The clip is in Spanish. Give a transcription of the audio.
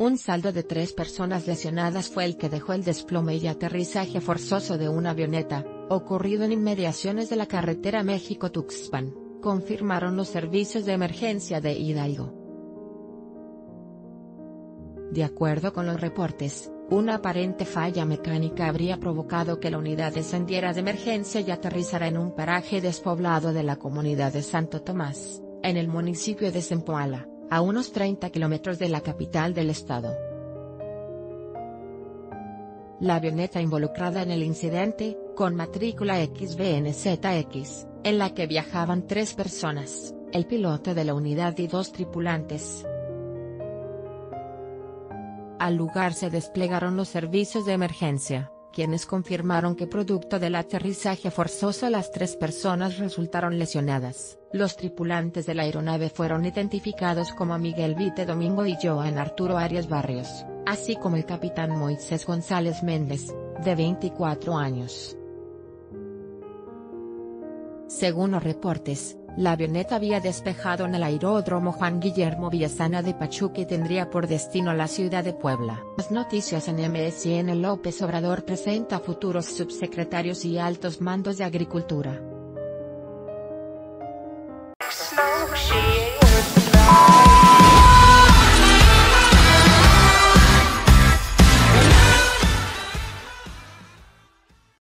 Un saldo de 3 personas lesionadas fue el que dejó el desplome y aterrizaje forzoso de una avioneta, ocurrido en inmediaciones de la carretera México-Tuxpan, confirmaron los servicios de emergencia de Hidalgo. De acuerdo con los reportes, una aparente falla mecánica habría provocado que la unidad descendiera de emergencia y aterrizara en un paraje despoblado de la comunidad de Santo Tomás, en el municipio de Zempoala, a unos 30 kilómetros de la capital del estado. La avioneta involucrada en el incidente, con matrícula XBNZX, en la que viajaban 3 personas, el piloto de la unidad y 2 tripulantes. Al lugar se desplegaron los servicios de emergencia, quienes confirmaron que producto del aterrizaje forzoso las 3 personas resultaron lesionadas. Los tripulantes de la aeronave fueron identificados como Miguel Vite Domingo y Joan Arturo Arias Barrios, así como el capitán Moisés González Méndez, de 24 años. Según los reportes, la avioneta había despejado en el aeródromo Juan Guillermo Villasana de Pachuca y tendría por destino la ciudad de Puebla. Las noticias en MSN. López Obrador presenta futuros subsecretarios y altos mandos de Agricultura.